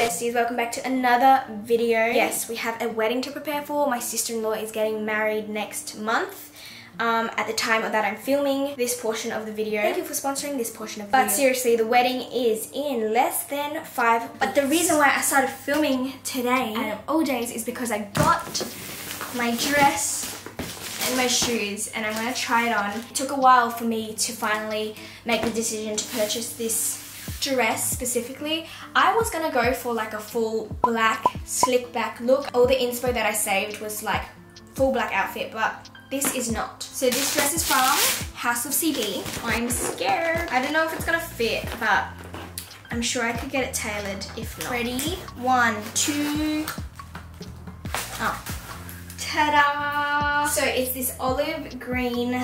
besties, welcome back to another video. Yes, we have a wedding to prepare for. My sister-in-law is getting married next month. At the time that I'm filming this portion of the video. Thank you for sponsoring this portion of the video. But seriously, the wedding is in less than 5 weeks. But the reason why I started filming today, out of all days, is because I got my dress and my shoes and I'm gonna try it on. It took a while for me to finally make the decision to purchase this dress specifically. I was gonna go for like a full black, slick back look. All the inspo that I saved was like full black outfit, but this is not. So this dress is from House of CB. I'm scared. I don't know if it's gonna fit, but I'm sure I could get it tailored if not. Ready? One, two. Oh. Ta-da! So it's this olive green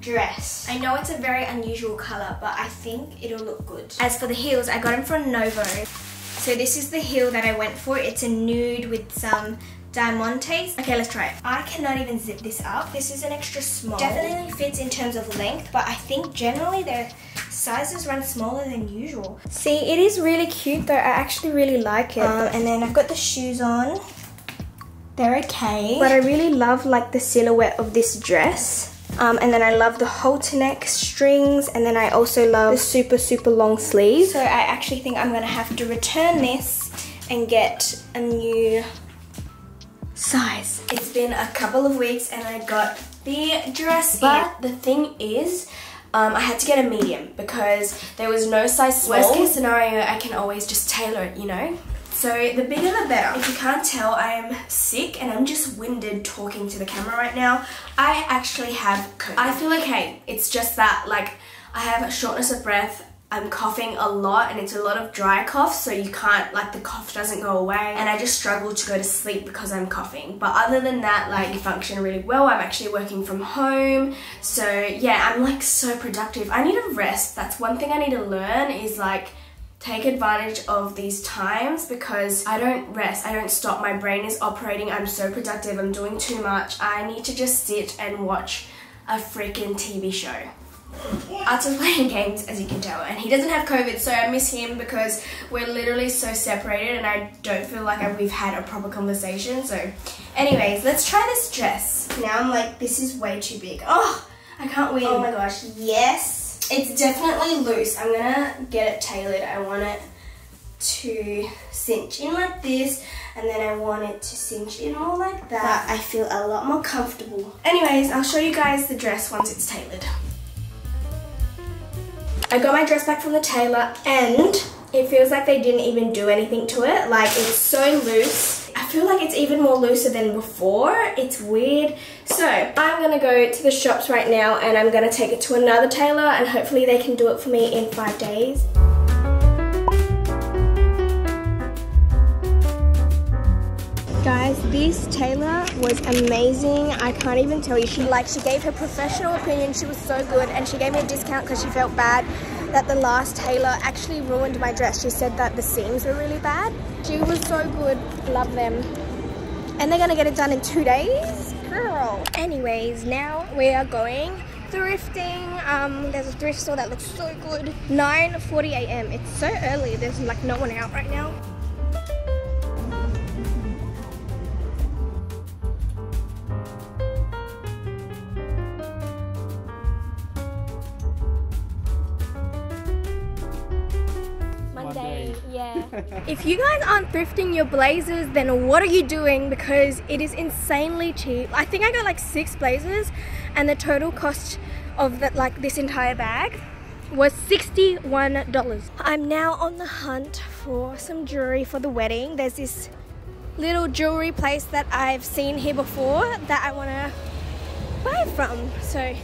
dress. I know it's a very unusual color, but I think it'll look good. As for the heels, I got them from Novo. So this is the heel that I went for. It's a nude with some diamantes. Okay, let's try it. I cannot even zip this up. This is an extra small. Definitely fits in terms of length, but I think generally their sizes run smaller than usual. See, it is really cute though. I actually really like it. And then I've got the shoes on. They're okay. But I really love like the silhouette of this dress. And then I love the halter neck strings, and then I also love the super long sleeves. So I actually think I'm gonna have to return this and get a new size. It's been a couple of weeks and I got the dress, but the thing is, I had to get a medium because there was no size small. Worst case scenario, I can always just tailor it, you know? So the bigger the better. If you can't tell, I'm sick and I'm just winded talking to the camera right now. I actually have COVID. I feel okay. It's just that like I have a shortness of breath. I'm coughing a lot and it's a lot of dry cough, so you can't, like the cough doesn't go away, and I just struggle to go to sleep because I'm coughing. But other than that, like, I function really well. I'm actually working from home, so yeah, I'm like so productive. I need a rest. That's one thing I need to learn is like take advantage of these times, because I don't rest, I don't stop, my brain is operating, I'm so productive, I'm doing too much. I need to just sit and watch a freaking TV show. Art's playing games, as you can tell, and he doesn't have COVID, so I miss him because we're literally so separated and I don't feel like we've had a proper conversation. So anyways, let's try this dress. Now I'm like, this is way too big. Oh, I can't win. Oh my gosh, yes. It's definitely loose. I'm gonna get it tailored. I want it to cinch in like this, and then I want it to cinch in more like that. But I feel a lot more comfortable. Anyways, I'll show you guys the dress once it's tailored. I got my dress back from the tailor, and it feels like they didn't even do anything to it. Like, it's so loose. I feel like it's even more looser than before. It's weird. So I'm gonna go to the shops right now and I'm gonna take it to another tailor and hopefully they can do it for me in 5 days. Guys, this tailor was amazing. I can't even tell you. She gave her professional opinion. She was so good, and she gave me a discount because she felt bad that the last tailor actually ruined my dress. She said that the seams were really bad. She was so good, love them. And they're gonna get it done in 2 days? Girl. Anyways, now we are going thrifting. There's a thrift store that looks so good. 9:40 a.m. It's so early, there's like no one out right now. If you guys aren't thrifting your blazers, then what are you doing? Because it is insanely cheap. I think I got like 6 blazers, and the total cost of that, like this entire bag, was $61. I'm now on the hunt for some jewelry for the wedding. There's this little jewelry place that I've seen here before that I want to buy from. So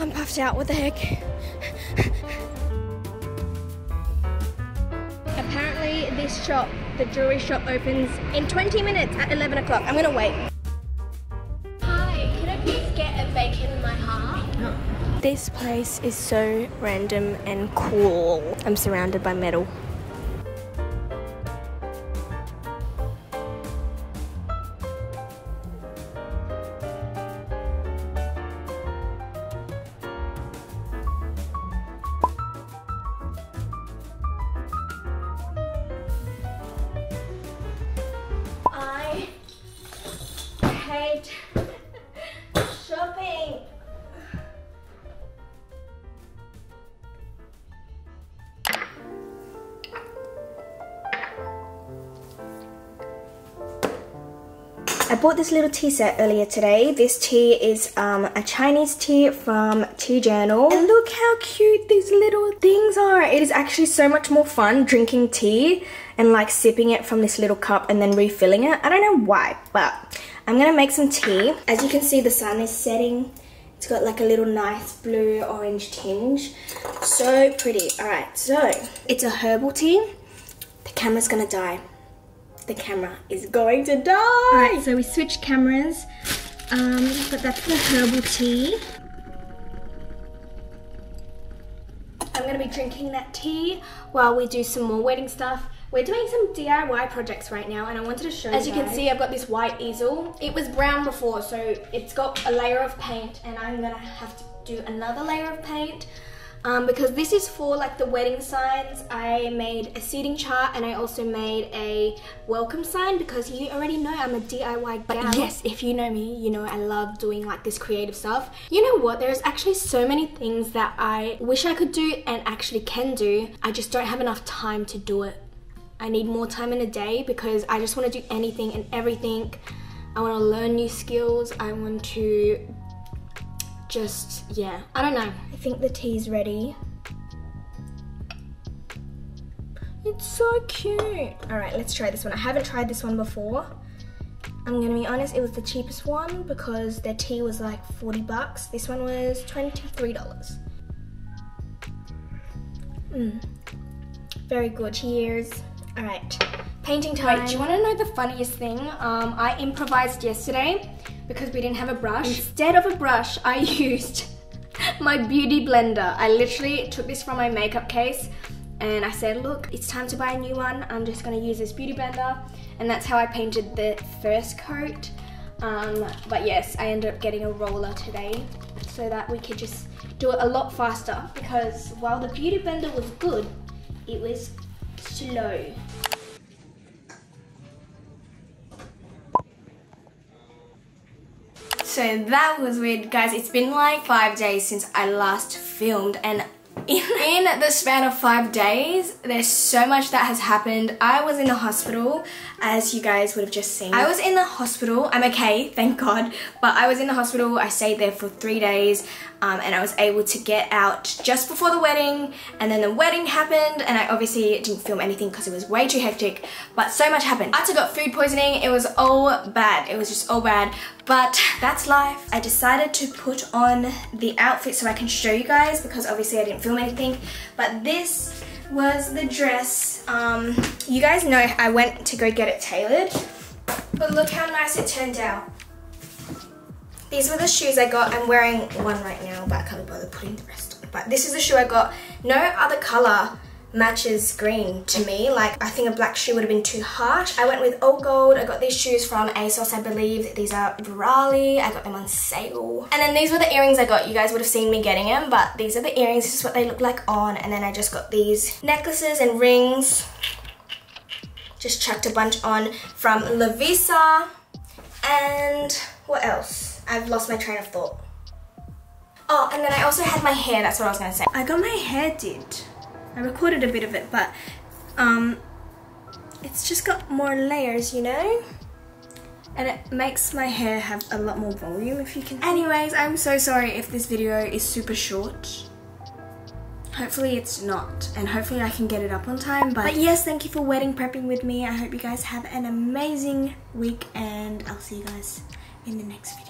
I'm puffed out. What the heck? Apparently this shop, the jewelry shop, opens in 20 minutes at 11 o'clock. I'm gonna wait. Hi, could I please get a bacon in my heart? No. This place is so random and cool. I'm surrounded by metal. late shopping. I bought this little tea set earlier today. This tea is a Chinese tea from Tea Journal. And look how cute these little things are. It is actually so much more fun drinking tea and like sipping it from this little cup and then refilling it. I don't know why, but I'm gonna make some tea. As you can see, the sun is setting. It's got like a little nice blue orange tinge. So pretty. All right, so it's a herbal tea. The camera's gonna die. The camera is going to die. All right, so we switched cameras, but that's the herbal tea. I'm gonna be drinking that tea while we do some more wedding stuff. We're doing some DIY projects right now, and I wanted to show you guys. As you can see, I've got this white easel. It was brown before, so it's got a layer of paint, and I'm gonna have to do another layer of paint. Because this is for like the wedding signs. I made a seating chart and I also made a welcome sign because you already know I'm a DIY gal. But yes, if you know me, you know I love doing like this creative stuff. You know what? There's actually so many things that I wish I could do and actually can do. I just don't have enough time to do it. I need more time in a day because I just want to do anything and everything. I want to learn new skills. I want to just, yeah, I don't know. I think the tea's ready. It's so cute. All right, let's try this one. I haven't tried this one before. I'm gonna be honest, it was the cheapest one because their tea was like 40 bucks. This one was $23. Very good, cheers. All right, painting time. Wait, do you wanna know the funniest thing? I improvised yesterday because we didn't have a brush. Instead of a brush, I used my beauty blender. I literally took this from my makeup case and I said, look, it's time to buy a new one. I'm just gonna use this beauty blender. And that's how I painted the first coat. But yes, I ended up getting a roller today so that we could just do it a lot faster because while the beauty blender was good, it was slow. So that was weird, guys. It's been like 5 days since I last filmed, and in the span of 5 days, there's so much that has happened. I was in the hospital, as you guys would have just seen. I was in the hospital. I'm okay, thank God. But I was in the hospital. I stayed there for 3 days, and I was able to get out just before the wedding. And then the wedding happened, and I obviously didn't film anything because it was way too hectic. But so much happened. I also got food poisoning. It was all bad. It was just all bad. But that's life. I decided to put on the outfit so I can show you guys because obviously I didn't film anything. But this was the dress. You guys know I went to go get it tailored. But look how nice it turned out. These were the shoes I got. I'm wearing one right now, but I can't bother putting the rest on. But this is the shoe I got. No other color matches green to me. Like, I think a black shoe would have been too harsh. I went with old gold. I got these shoes from ASOS, I believe. These are Verali. I got them on sale. And then these were the earrings I got. You guys would have seen me getting them, but these are the earrings. This is what they look like on. And then I just got these necklaces and rings. Just chucked a bunch on from LaVisa. And what else? I've lost my train of thought. Oh, and then I also had my hair. That's what I was gonna say. I got my hair did. I recorded a bit of it, but it's just got more layers, you know? And it makes my hair have a lot more volume, if you can. Anyways, I'm so sorry if this video is super short. Hopefully it's not, and hopefully I can get it up on time. But yes, thank you for wedding prepping with me. I hope you guys have an amazing week, and I'll see you guys in the next video.